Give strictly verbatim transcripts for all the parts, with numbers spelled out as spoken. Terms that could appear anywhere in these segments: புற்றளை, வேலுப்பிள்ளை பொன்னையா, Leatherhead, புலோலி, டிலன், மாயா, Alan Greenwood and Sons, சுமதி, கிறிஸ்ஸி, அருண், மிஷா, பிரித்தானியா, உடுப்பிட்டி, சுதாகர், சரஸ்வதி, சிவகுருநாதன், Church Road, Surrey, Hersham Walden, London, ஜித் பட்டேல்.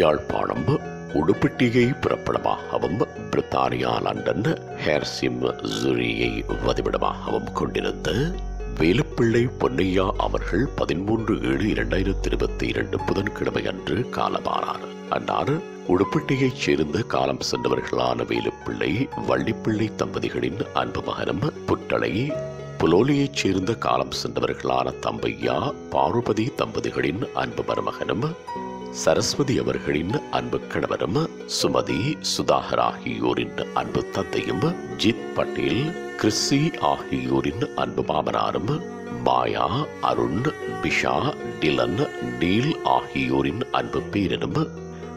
யாழ்ப்பாணம் உடுப்பட்டிகை புறப்படமாகவும் பிரித்தானியா London ஹேர்சிம் ஜூரியை வதிவிடமாகவும் கொண்டிருந்த வேலுப்பிள்ளை பொன்னையா அவர்கள் பதிமூன்று ஏழு இரண்டாயிரத்தி இருபத்தி இரண்டு புதன்கிழமை அன்று காலமானார். அன்னார் உடுப்பட்டியைச் சேர்ந்த காலம் சென்றவர்களான வேலுப்பிள்ளை வள்ளிப்பிள்ளை தம்பதிகளின் அன்பு மகனும், புற்றளை புலோலியைச் சேர்ந்த காலம் சென்றவர்களான தம்பையா பார்வதி தம்பதிகளின் அன்பு மருமகனும், சரஸ்வதி அவர்களின் அன்பு கணவரும், சுமதி சுதாகர் ஆகியோரின் அன்பு தந்தையும், ஜித் பட்டேல் கிறிஸ்ஸி ஆகியோரின் அன்பு மாமனாரும், மாயா அருண் மிஷா டிலன் Deal ஆகியோரின் அன்பு பேரனும்,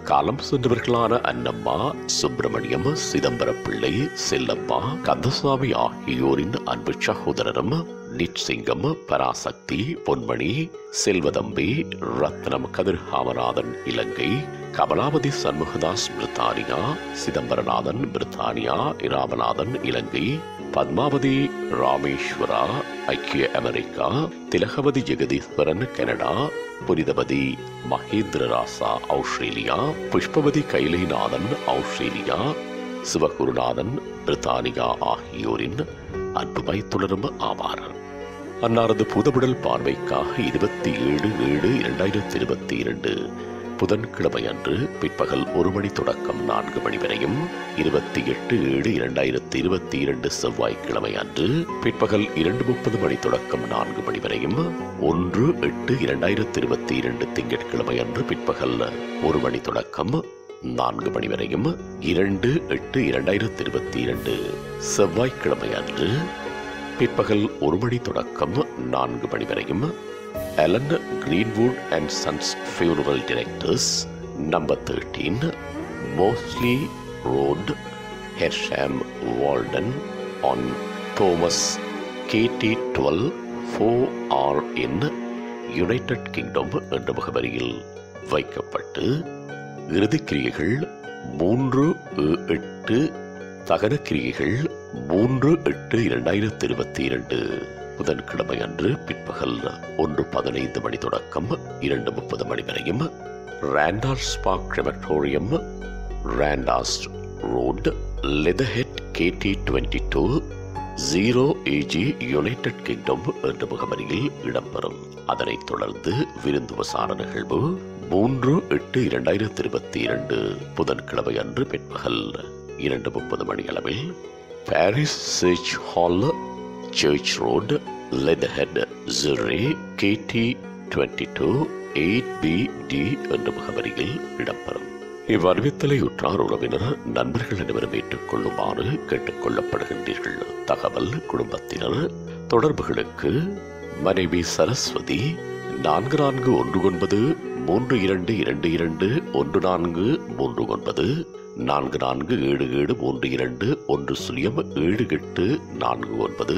காலம் சென்றவர்களான அன்னம்மா சுப்பிரமணியம் சிதம்பரப்பிள்ளை செல்லம்மா கந்தசாமி ஆகியோரின் அன்பு சகோதரரும், நிட்சிங்கம் பராசக்தி பொன்மணி செல்வதம்பி ரத்னம் கதிர்காமநாதன் இலங்கை கமலாவதி சண்முகதாஸ் பிரித்தானியா சிதம்பரநாதன் பிரித்தானியா இராமநாதன் இலங்கை பத்மாவதி ராமேஸ்வரா ஐக்கிய America Thilagavathi Jegatheeswaran Canada Punithavathi Mahendrarasa Australia Pushpavathi Kailainathan Australia சிவகுருநாதன் பிரித்தானியா ஆகியோரின் அன்புமை தொடரும் ஆவார். அன்னாரது புதவுடல் பார்வைக்காக இருபத்தி ஏழு ஏழு இரண்டாயிரத்தி இருபத்தி இரண்டு புதன்கிழமை அன்று பிற்பகல் ஒரு மணி தொடக்கம் நான்கு மணி வரையும், இருபத்தி எட்டு ஏழு இரண்டாயிரத்தி இருபத்தி இரண்டு செவ்வாய்க்கிழமை அன்று பிற்பகல் இரண்டு முப்பது மணி தொடக்கம் நான்கு மணி வரையும், ஒன்று எட்டு இரண்டாயிரத்தி இருபத்தி இரண்டு திங்கட்கிழமை அன்று பிற்பகல் ஒரு மணி தொடக்கம் நான்கு மணி வரையும், இரண்டு எட்டு இரண்டாயிரத்தி இருபத்தி இரண்டு செவ்வாய்க்கிழமை அன்று பிற்பகல் ஒரு மணி தொடக்கம் நான்கு மணி வரையும் Alan Greenwood and Sons Funeral Directors, number thirteen, Mosley Road, Hersham, Walden, on Thomas K T twelve four R N, United Kingdom என்ற முகவரியில் வைக்கப்பட்டு இறுதிக்கிரியைகள் மூன்று எட்டு தகனக்கிரியைகள் மூன்று எட்டு இரண்டாயிரத்தி இருபத்தி இரண்டு புதன்கிழமை அன்று பிற்பகல் ஒன்று பதினைந்து மணி தொடக்கம் இரண்டு முப்பது மணி வரையும், Randalls park crematorium, Randalls road, Leatherhead K T twenty-two zero AG United Kingdom என்ற முகவரியில் இடம்பெறும். அதனைத் தொடர்ந்து விருந்துவசான நிகழ்வு மூன்று எட்டு இரண்டாயிரத்தி இருபத்தி இரண்டு புதன்கிழமை அன்று பிற்பகல் இரண்டு முப்பது மணி அளவில் parish church hall, Church Road, Leatherhead, Surrey, K T twenty-two eight B D என்ற முகவரியில் இடம்பெறும். இவ்வறிவித்தலை உற்றார் உறவினர் நண்பர்கள் அனைவரும் ஏற்றுக்கொள்ளுமாறு கேட்டுக்கொள்ளப்படுகின்றீர்கள். தகவல் குடும்பத்தினர் தொடர்புகளுக்கு மனைவி சரஸ்வதி நான்கு நான்கு ஒன்று ஒன்பது மூன்று இரண்டு இரண்டு இரண்டு ஒன்று நான்கு மூன்று ஒன்பது நான்கு நான்கு ஏழு ஏழு மூன்று இரண்டு ஒன்று சுழியம் ஏழு எட்டு நான்கு ஒன்பது,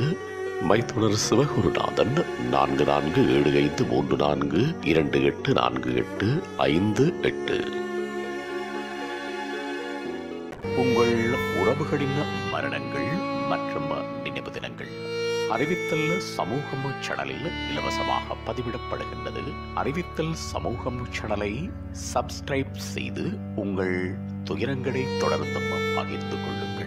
மைத்துனர் சிவகுருநாதன் நான்கு நான்கு ஏழு ஐந்து மூன்று நான்கு இரண்டு எட்டு நான்கு எட்டு ஐந்து எட்டு. உங்கள் உறவுகளின் மரணங்கள் மற்றும் நினைவு தினங்கள் அறிவித்தல் சமூகம் சேனலில் இலவசமாக பதிவிடப்படுகின்றது. அறிவித்தல் சமூகம் சேனலை சப்ஸ்கிரைப் செய்து உங்கள் துயரங்களை தொடர்ந்து பகிர்ந்து கொள்ளுங்கள்.